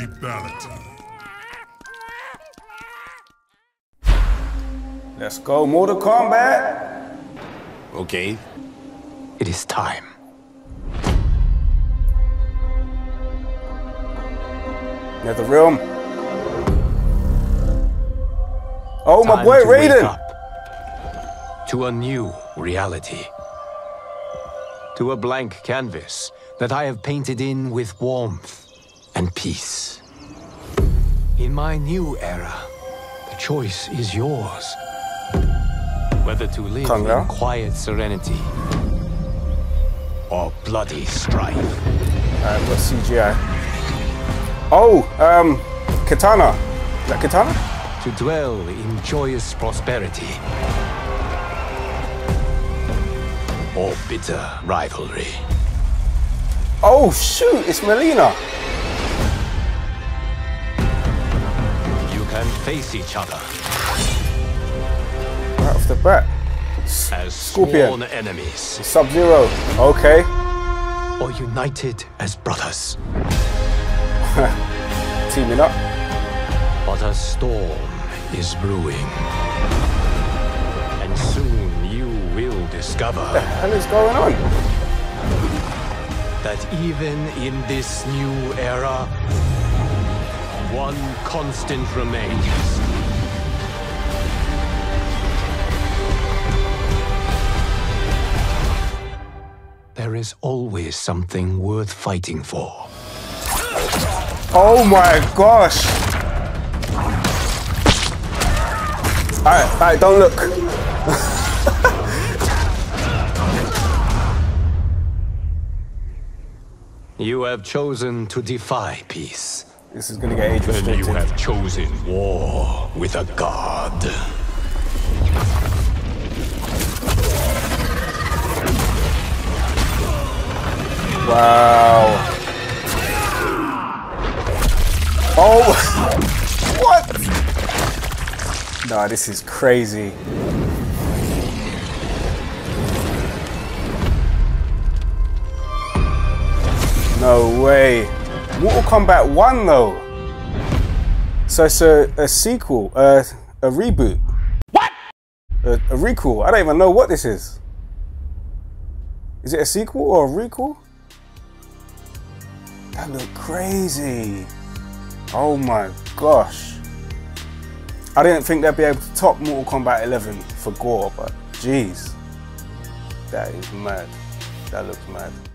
fatality. Let's go, Mortal Kombat! Okay. It is time. Netherrealm. Oh, time my boy to Raiden! Wake up to a new reality. To a blank canvas that I have painted in with warmth and peace. In my new era, the choice is yours. Whether to live in quiet serenity or bloody strife. Alright, what's CGI? Oh, Kitana. Is that Kitana? To dwell in joyous prosperity. Or bitter rivalry. Oh shoot, it's Melina! You can face each other. Right off the bat. As sworn enemies. Sub Zero. Okay. Or united as brothers. Teaming up. But a storm is brewing. And soon you will discover. What the hell is going on? That even in this new era, one constant remains. There is always something worth fighting for. Oh my gosh! Alright, don't look. You have chosen to defy peace. This is gonna get age restricted. You have chosen war with a god. Wow. Oh, what? Nah, this is crazy. No way. Mortal Kombat 1 though. So it's a sequel, a reboot. What? A recall. I don't even know what this is. Is it a sequel or a recall? That looked crazy. Oh my gosh. I didn't think they'd be able to top Mortal Kombat 11 for gore, but jeez. That is mad. That looks mad.